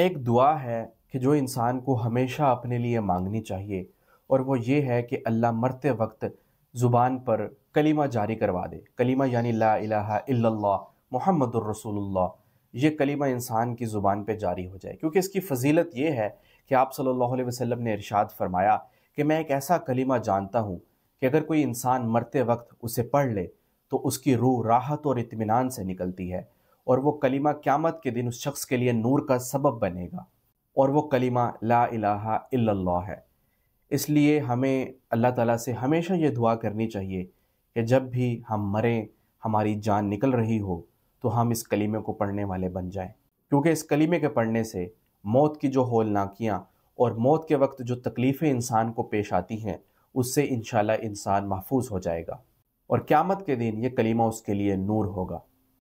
एक दुआ है कि जो इंसान को हमेशा अपने लिए मांगनी चाहिए, और वो ये है कि अल्लाह मरते वक्त ज़ुबान पर कलीमा जारी करवा दे। कलीमा यानी ला इलाहा इल्लल्लाह मुहम्मदुर रसूलुल्लाह, ये कलीमा इंसान की ज़ुबान पे जारी हो जाए, क्योंकि इसकी फजीलत ये है कि आप सल्लल्लाहु अलैहि वसल्लम ने इरशाद फरमाया कि मैं एक ऐसा कलीमा जानता हूँ कि अगर कोई इंसान मरते वक्त उसे पढ़ ले तो उसकी रूह राहत और इत्मीनान से निकलती है, और वो कलीमा क़यामत के दिन उस शख्स के लिए नूर का सबब बनेगा, और वो कलीमा ला इलाहा इल्लल्लाह है। इसलिए हमें अल्लाह ताला से हमेशा ये दुआ करनी चाहिए कि जब भी हम मरें, हमारी जान निकल रही हो, तो हम इस कलीमे को पढ़ने वाले बन जाएं, क्योंकि इस कलीमे के पढ़ने से मौत की जो होलनाकियाँ और मौत के वक्त जो तकलीफ़ें इंसान को पेश आती हैं, उससे इंशाल्लाह इंसान महफूज हो जाएगा, और क़यामत के दिन ये कलीमा उसके लिए नूर होगा।